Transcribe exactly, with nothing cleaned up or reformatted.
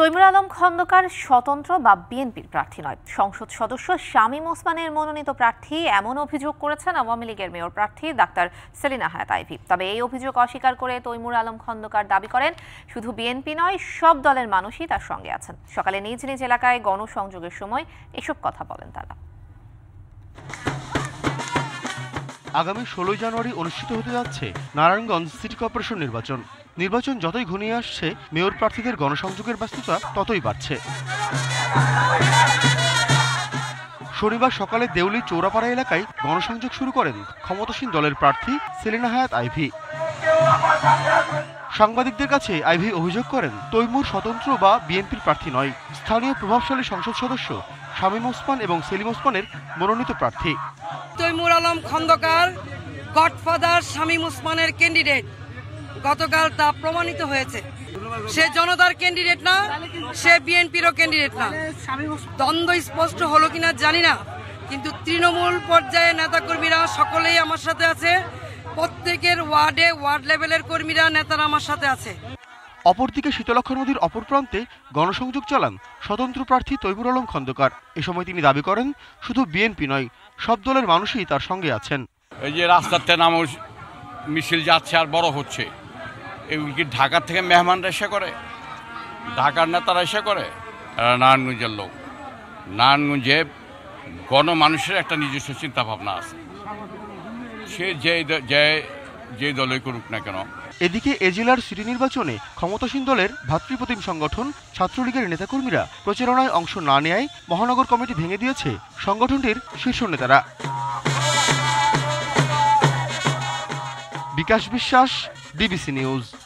তৈমুর আলম খন্দকার স্বতন্ত্র বা বিএনপির প্রার্থী নয়। সংসদ সদস্য শামীম ওসমানের মনোনীত প্রার্থী এমন অভিযোগ করেছেন আওয়ামী লীগের মেয়র প্রার্থী ডাক্তার সেলিনা হায়াত আইভি। তবে এই অভিযোগ অস্বীকার করে তৈমুর আলম খন্দকার দাবি করেন, শুধু বিএনপি নয়, সব দলের মানুষই তার সঙ্গে আছেন। সকালে নিজ নিজ এলাকায় গণসংযোগের সময় এসব কথা বলেন তারা। আগামী ষোলোই জানুয়ারি অনুষ্ঠিত হতে যাচ্ছে নারায়ণগঞ্জ সিটি কর্পোরেশন নির্বাচন। নির্বাচন যতই ঘনিয়ে আসছে, মেয়র প্রার্থীদের গণসংযোগের ব্যস্ততা ততই বাড়ছে। শনিবার সকালে দেউলি চৌরাপাড়া এলাকায় গণসংযোগ শুরু করেন ক্ষমতাসীন দলের প্রার্থী সেলিনা হায়াত আইভি। সাংবাদিকদের কাছে আইভি অভিযোগ করেন, তৈমুর স্বতন্ত্র বা বিএনপির প্রার্থী নয়, স্থানীয় প্রভাবশালী সংসদ সদস্য শামীম ওসমান এবং সেলিম ওসমানের মনোনীত প্রার্থী। তৈমুর আলম খন্দকার গডফাদার শামীম ওসমানের ক্যান্ডিডেট, গতকাল তা প্রমাণিত হয়েছে। সে জনতার ক্যান্ডিডেট না, সে বিএনপিরও ক্যান্ডিডেট না। দ্বন্দ্ব স্পষ্ট হলো কিনা জানি না, কিন্তু তৃণমূল পর্যায়ে নেতাকর্মীরা সকলেই আমার সাথে আছে। প্রত্যেকের ওয়ার্ডে ওয়ার্ড লেভেলের কর্মীরা নেতারা আমার সাথে আছে। অপরদিকে শীতলক্ষ্যা নদীর অপর প্রান্তে গণসংযোগ চালান স্বতন্ত্র প্রার্থী তৈমুর আলম খন্দকার। এ সময় তিনি দাবি করেন, শুধু বিএনপি নয়, সব দলের মানুষই তার সঙ্গে আছেন। এই যে রাস্তাতে নামও মিছিল যাচ্ছে আর বড় হচ্ছে, এগুলি কি ঢাকা থেকে মেহমানরা এসে করে? ঢাকার নেতারা এসে করে? তারা নারায়ণগঞ্জের লোক। নারায়ণগঞ্জে গণমানুষের একটা নিজস্ব চিন্তাভাবনা আছে, সে যে যে দলে করুক না কেন। এদিকে এ জেলার সিটি নির্বাচনে ক্ষমতাসীন দলের ভ্রাতৃপ্রতিম সংগঠন ছাত্রলীগের নেতাকর্মীরা প্রচারণায় অংশ না নেয় মহানগর কমিটি ভেঙে দিয়েছে সংগঠনটির শীর্ষ নেতারা। বিকাশ বিশ্বাস, ডিবিসি নিউজ।